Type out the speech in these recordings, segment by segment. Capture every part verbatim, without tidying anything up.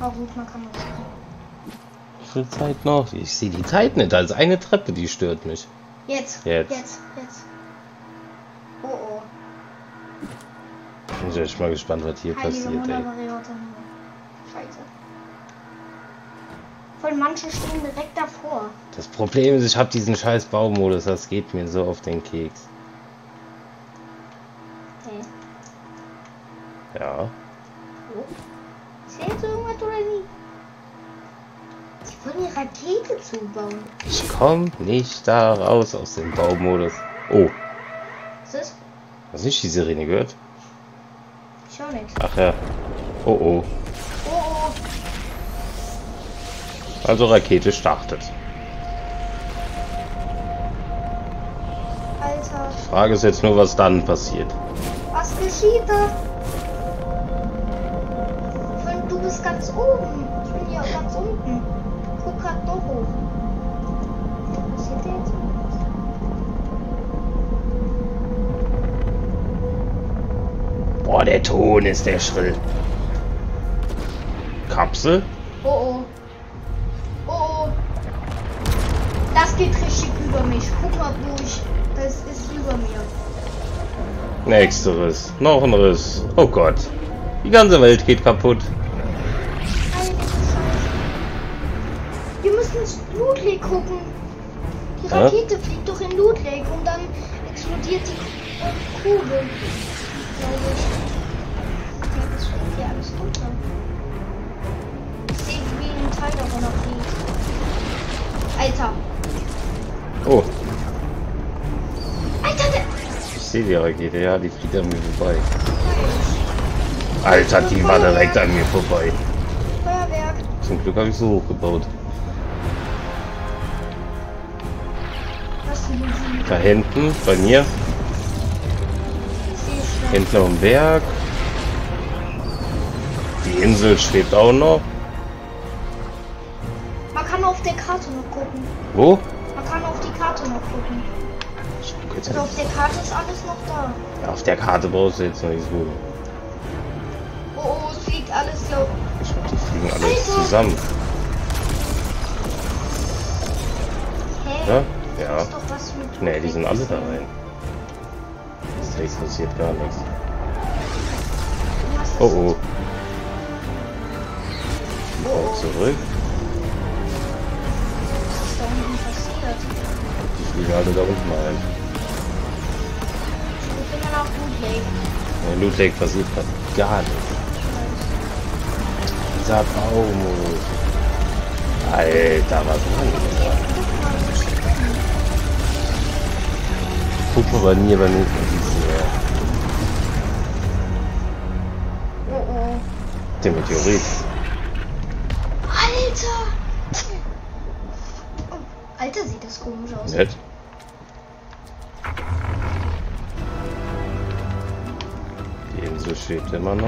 Oh gut, man kann mal schauen. Wie viel Zeit noch? Ich sehe die Zeit nicht. Da ist eine Treppe, die stört mich. Jetzt. Jetzt. Jetzt. Jetzt. Oh oh. Bin ich echt mal gespannt, was hier Heilige passiert, Mutter, ey. Scheiße. Voll manche stehen direkt davor. Das Problem ist, ich habe diesen scheiß Baumodus. Das geht mir so auf den Keks. Hey. Ja. Oh. Ist jetzt irgendwas oder nie? Ich wollte eine Rakete zubauen. Ich komme nicht da raus aus dem Baumodus. Oh. Was ist? Hast du nicht die Sirene gehört? Ich schau nichts. Ach ja. Oh oh. Oh oh. Also Rakete startet. Alter. Die Frage ist jetzt nur, was dann passiert. Was geschieht da? Du bist ganz oben. Ich bin hier ganz unten. Guck grad doch hoch. Was passiert denn jetzt? Boah, der Ton ist der schrill. Kapsel? Oh oh. Oh oh. Das geht richtig über mich. Guck mal durch. Das ist über mir. Nächster Riss. Noch ein Riss. Oh Gott. Die ganze Welt geht kaputt. Ludwig gucken. Die Rakete ja? fliegt doch in Ludwig und dann explodiert die Kugel, glaube ich. Das fliegt hier alles runter. Ich sehe, wie ein Teil davon noch fliegt. Alter. Oh. Alter, der... Ich sehe die Rakete, ja, die fliegt an mir vorbei. Alter, die war direkt an mir vorbei. Feuerwerk. Zum Glück habe ich so hochgebaut. Da hinten, bei mir. Hinten am Berg. Die Insel schwebt auch noch. Man kann auf der Karte noch gucken. Wo? Man kann auf die Karte noch gucken. Also auf der Karte ist alles noch da. Ja, auf der Karte brauchst du jetzt noch nichts gucken. Oh, oh, es fliegt alles, glaub ich. Ich glaube, die fliegen alles Alter. zusammen. Hä? Ja? Ja. Doch was mit nee, die sind alle da rein. Das passiert gar nichts. Oh oh. Oh, oh. Zurück. Was ist da unten passiert? Die fliegen alle da unten rein. Ich bin immer noch Loot Lake. Ja, Loot Lake passiert grad gar nichts. Dieser Baum. Alter, was machen wir da? Guck mal bei mir, bei mir oh oh. Der Meteorit. Alter! Oh, Alter, sieht das komisch aus. Nett. Die Insel schwebt immer noch.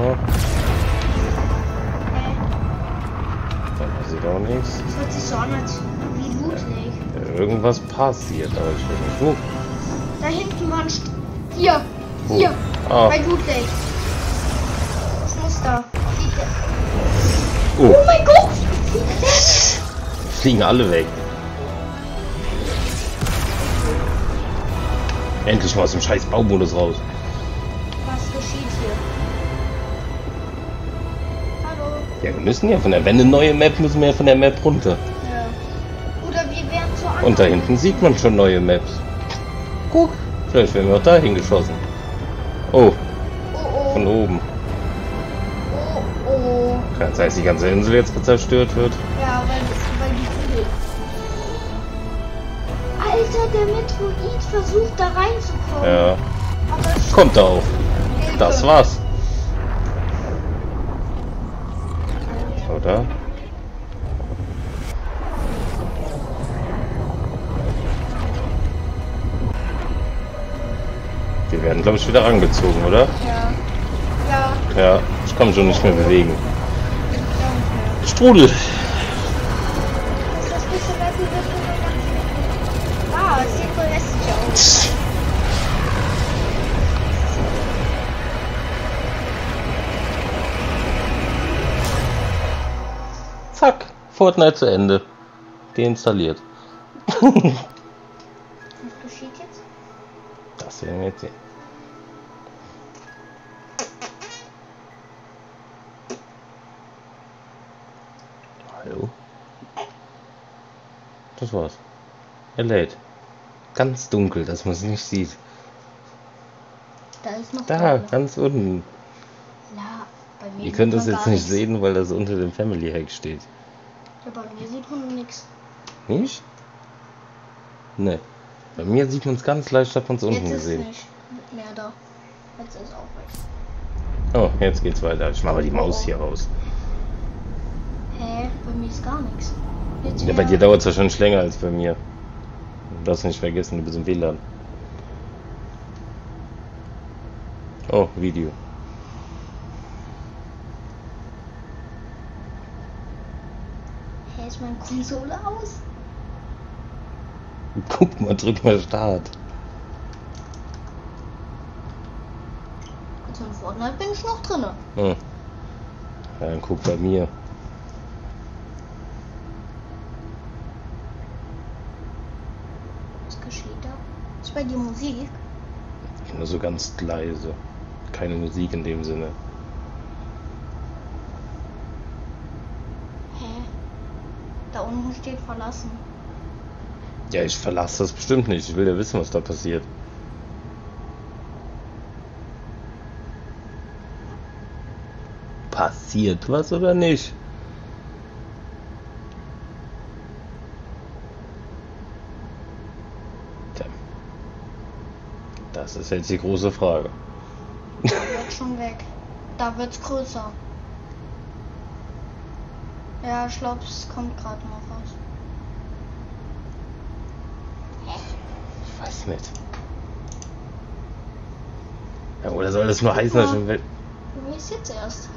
Dann passiert auch nichts. Das hört sich so an, als wie Loot Lake. Irgendwas passiert, aber ich weiß nicht wo. Da hinten war ein St Hier! Oh. Hier! Ah. Bei Ludwig! Das muss da. Oh. Oh mein Gott! Fliegen alle weg. Endlich mal aus dem scheiß Baumodus raus. Was geschieht hier? Hallo? Ja, wir müssen ja von der... Wenn eine neue Map, müssen wir ja von der Map runter. Ja. Oder wir werden zu anderen. Und da hinten sieht man schon neue Maps. Guck, vielleicht werden wir auch dahin geschossen. Oh. Oh, oh. Von oben. Oh, oh. Kann sein, dass die ganze Insel jetzt zerstört wird. Ja, weil das weil die Kugel. Alter, der Metroid versucht da reinzukommen. Ja. Aber kommt da auf. Hilfe. Das war's. Oder? Wir werden, glaube ich, wieder rangezogen, oder? Ja. Ja. Ja, ich kann mich schon nicht mehr bewegen. Strudel! Ah, es sieht voll lästig aus. Zack, Fortnite zu Ende. Deinstalliert. Was geschieht jetzt? Das werden wir jetzt sehen. Hallo? Das war's. Er lädt. Ganz dunkel, dass man es nicht sieht. Da ist noch. Da, eine. Ganz unten. Ja, bei mir. Ihr könnt das jetzt nicht sehen, weil das unter dem Family Hack steht. Ja, bei mir sieht man nichts. Nicht? Ne. Bei mir sieht man es ganz leicht, hat man es unten gesehen. Jetzt ist nicht mehr da. Jetzt ist auch weg. Oh, jetzt geht's weiter. Ich mache mal die Maus hier raus. Hä? Bei mir ist gar nichts. Jetzt ja, bei dir dauert es wahrscheinlich länger als bei mir. Du darfst nicht vergessen, du bist im W L A N. Oh, Video. Hä, ist meine Konsole aus? Guck mal, drück mal Start. Also in Fortnite bin ich noch drin. Hm. Ja, dann guck bei mir. Was geschieht da? Ist bei dir Musik? Nur so ganz leise. Keine Musik in dem Sinne. Hä? Da unten steht verlassen. Ja, ich verlasse das bestimmt nicht. Ich will ja wissen, was da passiert. Passiert was oder nicht? Tja. Das ist jetzt die große Frage. Da wird schon weg. Da wird's größer. Ja, ich glaube, es kommt gerade noch raus. Weiß nicht. Ja, oder soll das nur heißen, dass schon weg. Wo ist jetzt erst?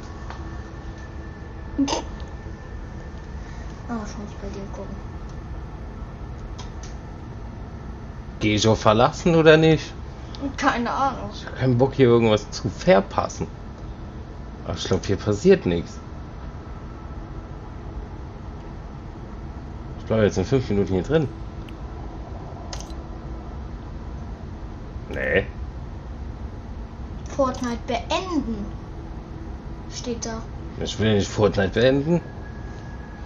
Oh, ich muss bei dir gucken. Geh ich auch verlassen oder nicht? Keine Ahnung. Ich hab keinen Bock hier irgendwas zu verpassen. Aber ich glaube, hier passiert nichts. Ich bleibe jetzt in fünf Minuten hier drin. Nee. Fortnite beenden. Steht da. Ich will nicht Fortnite beenden.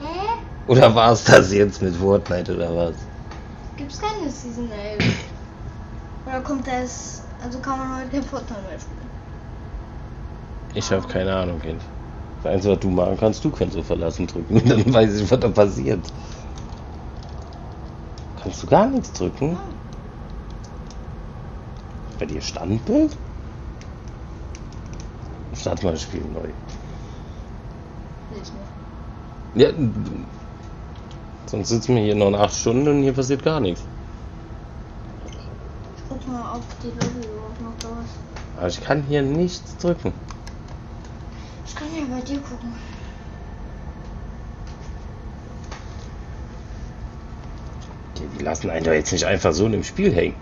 Hä? Oder war es das jetzt mit Fortnite oder was? Gibt's keine Season elf. Oder kommt das. Also kann man heute kein Fortnite mehr spielen. Ich habe keine Ahnung, Kind. Das Einzige, was du machen kannst, du kannst so verlassen drücken. Und dann weiß ich, was da passiert. Kannst du gar nichts drücken? Ja. Bei dir Standbild? Start mal das Spiel neu. Ja, sonst sitzen wir hier noch in acht Stunden und hier passiert gar nichts. Ich guck mal auf die Lobby, ob noch da was. Aber ich kann hier nichts drücken. Ich kann ja bei dir gucken. Die lassen einen doch jetzt nicht einfach so in dem Spiel hängen.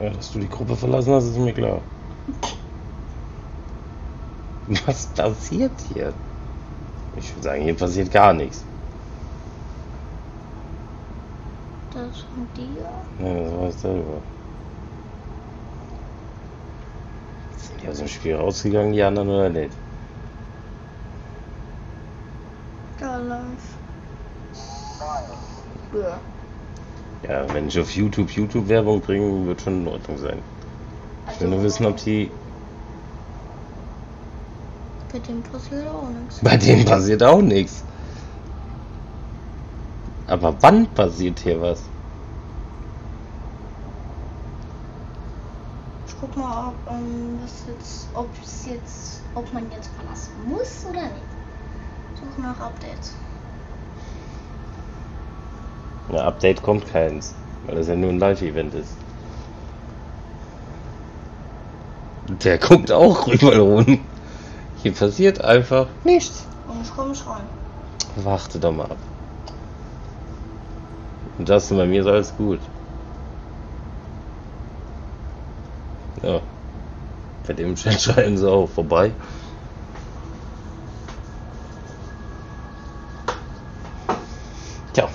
Ja, dass du die Gruppe verlassen hast, ist mir klar. Was passiert hier? Ich würde sagen, hier passiert gar nichts. Das ist von dir? Nein, das war ich selber. Sind die aus dem Spiel rausgegangen, die anderen oder nicht? Da läuft. Ja, wenn ich auf YouTube YouTube-Werbung bringe, wird schon in Ordnung sein. Also ich will nur wissen, ob die... Bei dem passiert auch nichts. Bei dem passiert auch nichts. Aber wann passiert hier was? Ich guck mal, ob ähm, was jetzt, ob es jetzt, ob man jetzt verlassen muss oder nicht. Suche nach Updates. Na, Update kommt keins, weil das ja nur ein Live-Event ist. Der guckt auch rüber runter. Hier passiert einfach nichts. Und ich komme schon rein. Warte doch mal ab. Justin, bei mir ist alles gut. Ja. Bei dem Chat schreiben sie auch vorbei. Tja.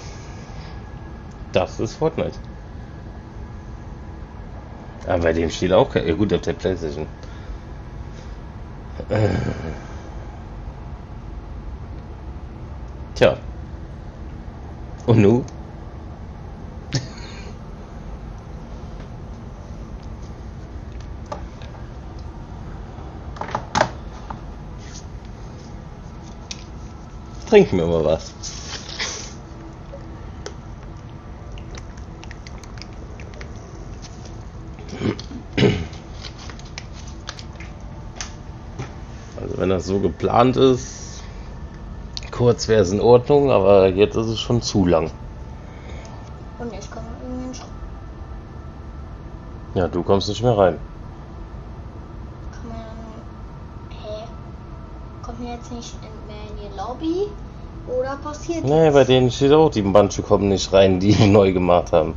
Das ist Fortnite. Aber bei dem steht auch kein... Ja gut, auf der PlayStation. Äh. Tja. Und nu? Trinken wir mal was. Also wenn das so geplant ist, kurz wäre es in Ordnung, aber jetzt ist es schon zu lang. Und ich komme irgendwie nicht rein. Ja, du kommst nicht mehr rein. Kann man, hä? Kommt man jetzt nicht mehr in die Lobby? Oder passiert das? Nee, bei denen steht auch, die manche kommen nicht rein, die neu gemacht haben.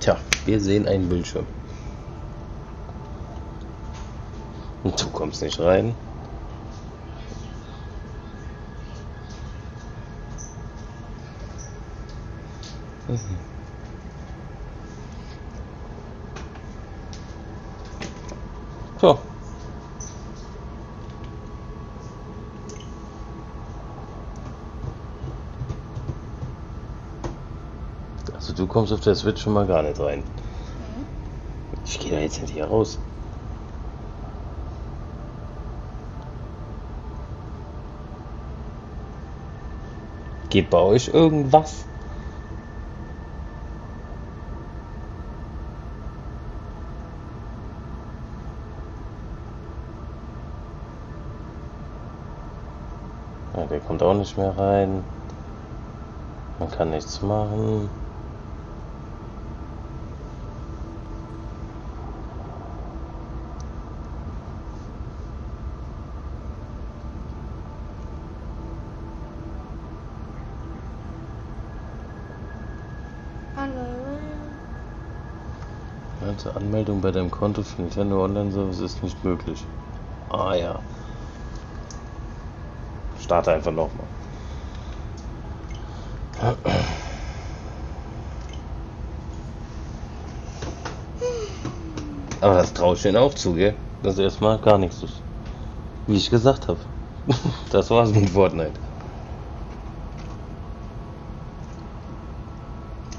Tja, wir sehen einen Bildschirm. Und du kommst nicht rein. Mhm. So. Also du kommst auf der Switch schon mal gar nicht rein. Mhm. Ich gehe da jetzt nicht hier raus. Geht bei euch irgendwas? Ja, der kommt auch nicht mehr rein. Man kann nichts machen. Anmeldung bei deinem Konto für Nintendo Online Service ist nicht möglich. Ah ja. Starte einfach nochmal. Aber das traue ich denen auch zu, gell? Das erstmal gar nichts ist. Wie ich gesagt habe. Das war's mit Fortnite.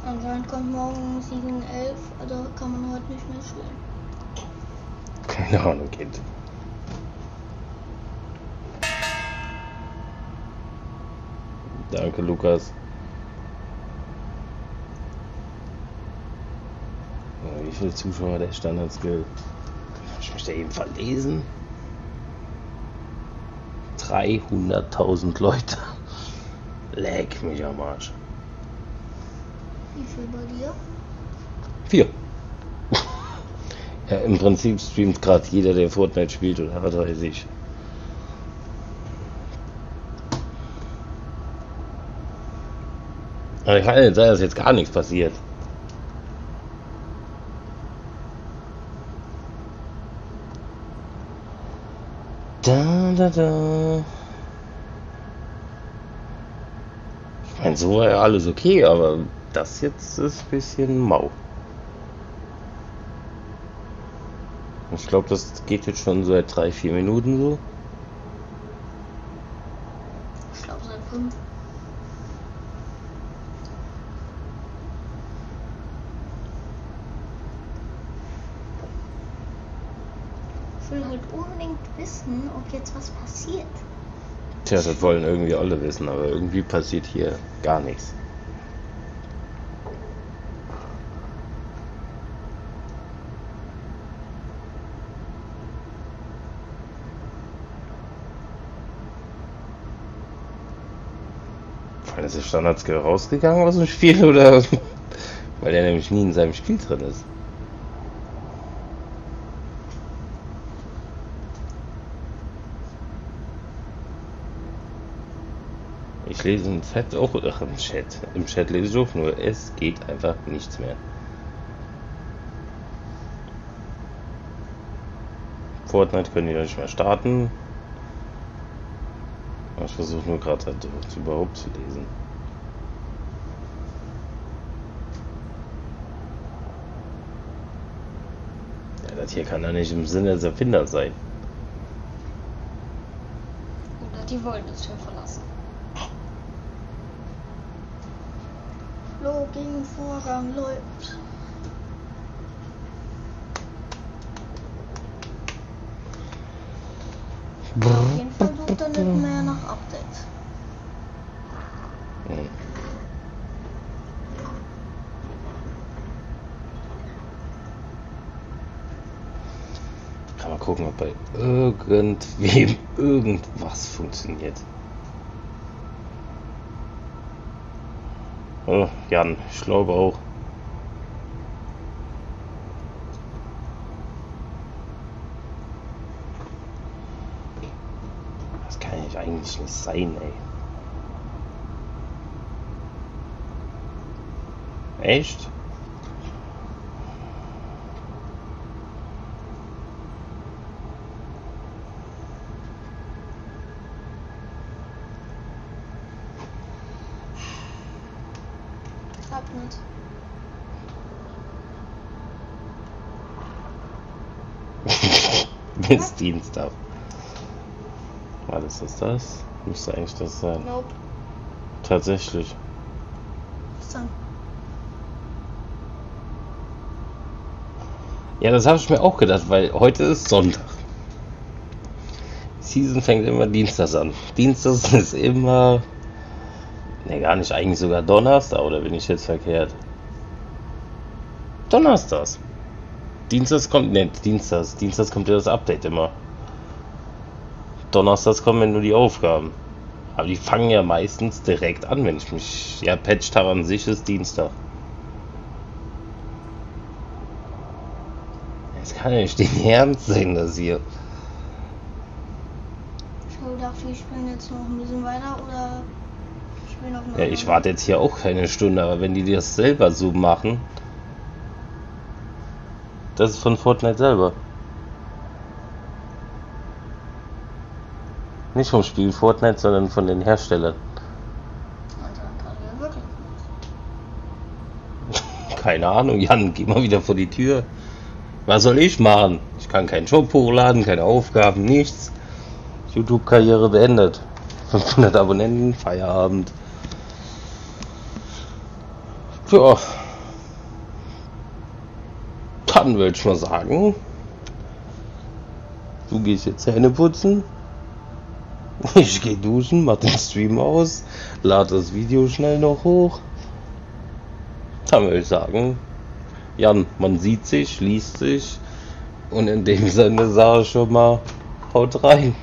Anscheinend kommt morgen sieben elf, also kann man heute nicht mehr spielen. Keine Ahnung, Kind. Danke, Lukas. Wie viele Zuschauer der Standard-Skill? Ich möchte eben verlesen. dreihunderttausend Leute. Leck mich am Arsch. Wie viel bei dir? Vier. Ja, im Prinzip streamt gerade jeder, der Fortnite spielt, oder was weiß ich. Aber ich kann nicht sagen, dass jetzt gar nichts passiert. Da, da, da. Ich meine, so war ja alles okay, aber... Das jetzt ist ein bisschen mau. Ich glaube, das geht jetzt schon seit drei, vier Minuten so. Ich glaube seit fünf. Ich will halt unbedingt wissen, ob jetzt was passiert. Tja, das wollen irgendwie alle wissen, aber irgendwie passiert hier gar nichts. Ist der Standard-Skill rausgegangen aus dem Spiel oder weil der nämlich nie in seinem Spiel drin ist. Ich lese im Chat auch, ach, im Chat, im Chat lese ich auch, nur es geht einfach nichts mehr. Fortnite können die noch nicht mehr starten. Ich versuche nur gerade halt überhaupt zu lesen. Ja, das hier kann ja nicht im Sinne des Erfinders sein. Oder die wollen uns schon verlassen. Flo gegen Vorrang läuft. Auf jeden Fall sucht er nicht mehr nach Updates. Hm. Kann mal gucken, ob bei irgendwem irgendwas funktioniert. Oh, Jan, ich glaube auch. Eigentlich nicht sein, ey. Echt? Ich hab nicht. Bis ja. Dienstag. Alles ist das? Müsste eigentlich das sein. Nope. Tatsächlich. Dann. Ja, das habe ich mir auch gedacht, weil heute ist Sonntag. Season fängt immer Dienstags an. Dienstags ist immer... Ne, gar nicht. Eigentlich sogar Donnerstag, oder bin ich jetzt verkehrt? Donnerstags. Dienstags kommt... Ne, Dienstags. Dienstags kommt ja das Update immer. Donnerstags kommen ja nur die Aufgaben. Aber die fangen ja meistens direkt an, wenn ich mich... Ja, Patchtag an sich ist Dienstag. Es kann ja nicht den Ernst sein, das hier. Ich habe gedacht, wir spielen jetzt noch ein bisschen weiter, oder... Ich noch ja, ich warte jetzt hier auch keine Stunde, aber wenn die das selber so machen... Das ist von Fortnite selber. Nicht vom Spiel Fortnite, sondern von den Herstellern. Keine Ahnung, Jan, geh mal wieder vor die Tür. Was soll ich machen? Ich kann keinen Job hochladen, keine Aufgaben, nichts. YouTube-Karriere beendet. fünfhundert Abonnenten, Feierabend. Ja. Dann würde ich mal sagen, du gehst jetzt Zähne putzen. Ich gehe duschen, mach den Stream aus, lade das Video schnell noch hoch. Dann würde ich sagen, Jan, man sieht sich, liest sich und in dem Sinne sage ich schon mal, haut rein.